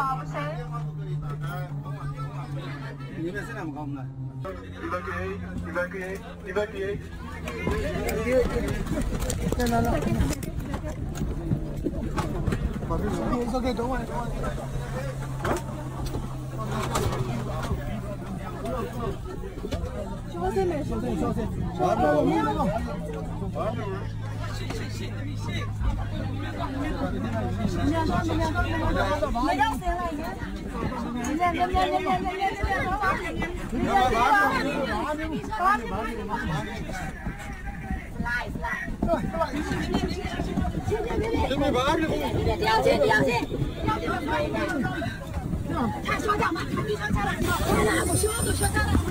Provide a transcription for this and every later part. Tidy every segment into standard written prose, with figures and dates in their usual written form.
吧，不行。你们是哪么高的？一百几？来。OK， 等我。小心！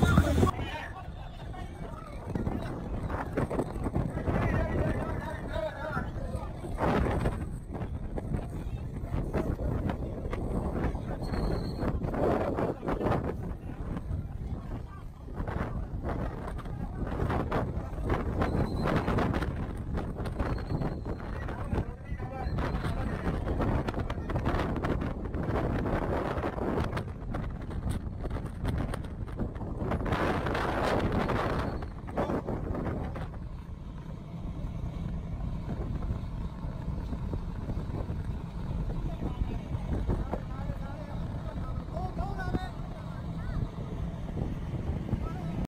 别！